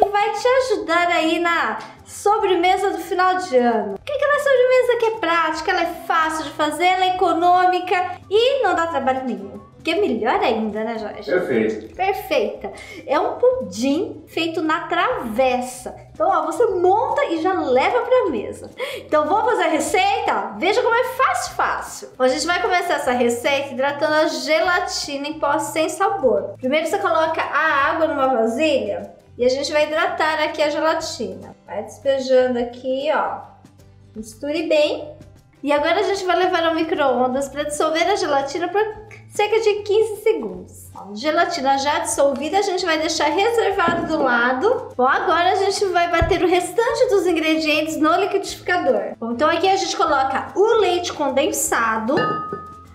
que vai te ajudar aí na sobremesa do final de ano. Porque aquela sobremesa que é prática, ela é fácil de fazer, ela é econômica e não dá trabalho nenhum. Que é melhor ainda, né, Jorge? Perfeito. Perfeita. É um pudim feito na travessa. Então, ó, você monta e já leva pra mesa. Então, vamos fazer a receita? Veja como é fácil, fácil. Bom, a gente vai começar essa receita hidratando a gelatina em pó sem sabor. Primeiro, você coloca a água numa vasilha e a gente vai hidratar aqui a gelatina. Vai despejando aqui, ó. Misture bem. E agora a gente vai levar ao micro-ondas para dissolver a gelatina por cerca de 15 segundos. A gelatina já dissolvida a gente vai deixar reservado do lado. Bom, agora a gente vai bater o restante dos ingredientes no liquidificador. Bom, então aqui a gente coloca o leite condensado.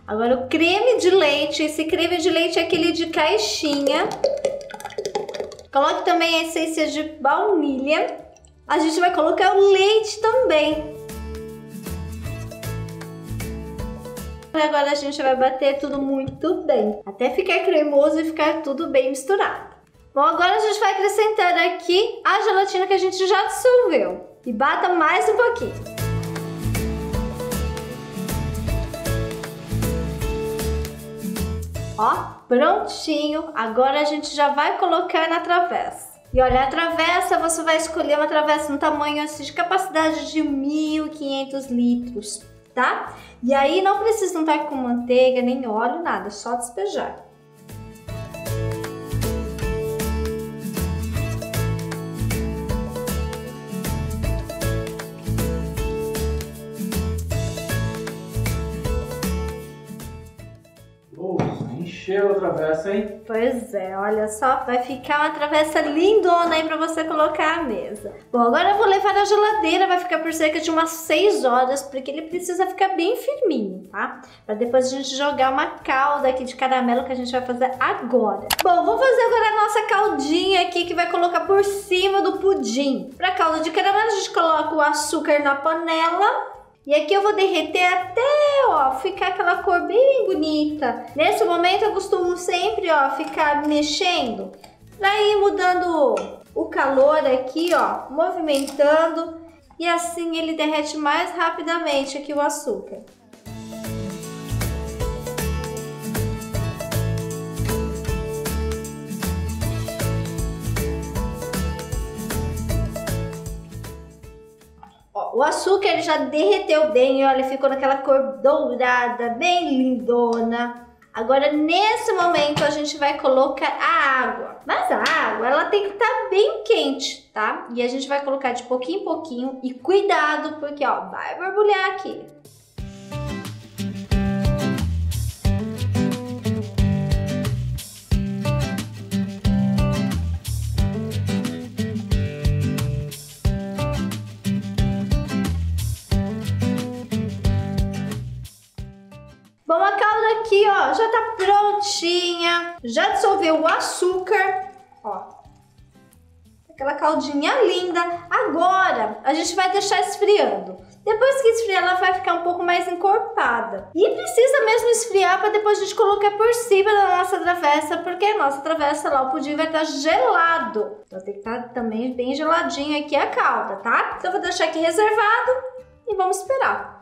Agora o creme de leite. Esse creme de leite é aquele de caixinha. Coloque também a essência de baunilha. A gente vai colocar o leite também. Agora a gente vai bater tudo muito bem, até ficar cremoso e ficar tudo bem misturado. Bom, agora a gente vai acrescentar aqui a gelatina que a gente já dissolveu e bata mais um pouquinho. Ó, prontinho! Agora a gente já vai colocar na travessa. E olha, a travessa, você vai escolher uma travessa no tamanho assim, de capacidade de 1.500 litros. Tá? E aí não precisa untar com manteiga, nem óleo, nada, só despejar. Encheu a travessa, hein? Pois é, olha só, vai ficar uma travessa lindona aí pra você colocar a mesa. Bom, agora eu vou levar na geladeira, vai ficar por cerca de umas 6 horas, porque ele precisa ficar bem firminho, tá? Pra depois a gente jogar uma calda aqui de caramelo que a gente vai fazer agora. Bom, vou fazer agora a nossa caldinha aqui que vai colocar por cima do pudim. Pra calda de caramelo a gente coloca o açúcar na panela. E aqui eu vou derreter até, ó, ficar aquela cor bem bonita. Nesse momento eu costumo sempre, ó, ficar mexendo pra ir mudando o calor aqui, ó, movimentando. E assim ele derrete mais rapidamente aqui o açúcar. O açúcar ele já derreteu bem, olha, ficou naquela cor dourada, bem lindona. Agora, nesse momento, a gente vai colocar a água. Mas a água, ela tem que estar bem quente, tá? E a gente vai colocar de pouquinho em pouquinho e cuidado, porque, ó, vai borbulhar aqui. Bom, a calda aqui, ó, já tá prontinha, já dissolveu o açúcar, ó, aquela caldinha linda. Agora, a gente vai deixar esfriando. Depois que esfriar, ela vai ficar um pouco mais encorpada. E precisa mesmo esfriar para depois a gente colocar por cima da nossa travessa, porque a nossa travessa lá, o pudim vai estar gelado. Então tem que estar também bem geladinho aqui a calda, tá? Então eu vou deixar aqui reservado e vamos esperar.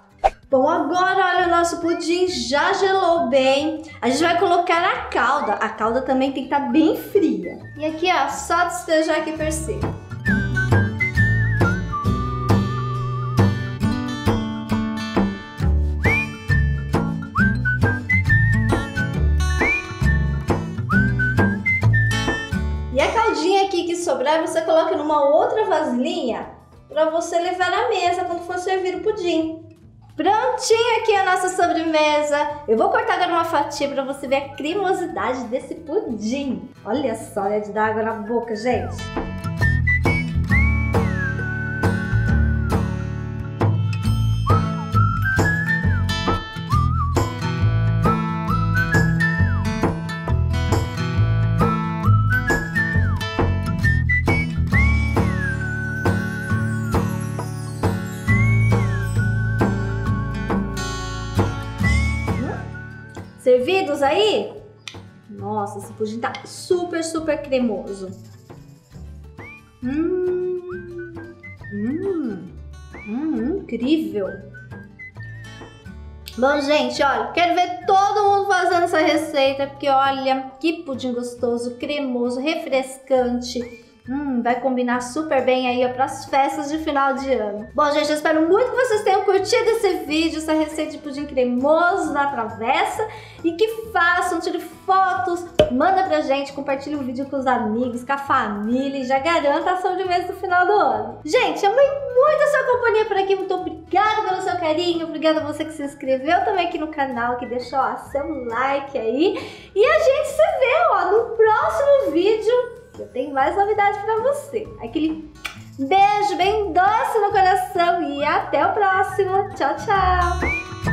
Bom, agora olha, o nosso pudim já gelou bem. A gente vai colocar a calda. A calda também tem que estar bem fria. E aqui, ó, só despejar aqui por cima. E a caldinha aqui que sobrar, você coloca numa outra vasilhinha para você levar à mesa quando for servir o pudim. Prontinho aqui a nossa sobremesa. Eu vou cortar agora uma fatia para você ver a cremosidade desse pudim. Olha só, é de dar água na boca, gente. Servidos aí? Nossa, esse pudim tá super cremoso. Incrível! Bom, gente, olha, quero ver todo mundo fazendo essa receita, porque olha, que pudim gostoso, cremoso, refrescante. Vai combinar super bem aí, ó, pras festas de final de ano. Bom, gente, eu espero muito que vocês tenham curtido esse vídeo, essa receita de pudim cremoso na travessa. E que façam, tire fotos, manda pra gente, compartilhe o vídeo com os amigos, com a família e já garanta a ação de mês do final do ano. Gente, amei muito a sua companhia por aqui, muito obrigada pelo seu carinho, obrigada a você que se inscreveu também aqui no canal, que deixou ó, seu like aí. E a gente se vê, ó, no próximo vídeo. Eu tenho mais novidades pra você. Aquele beijo bem doce no coração e até o próximo. Tchau, tchau!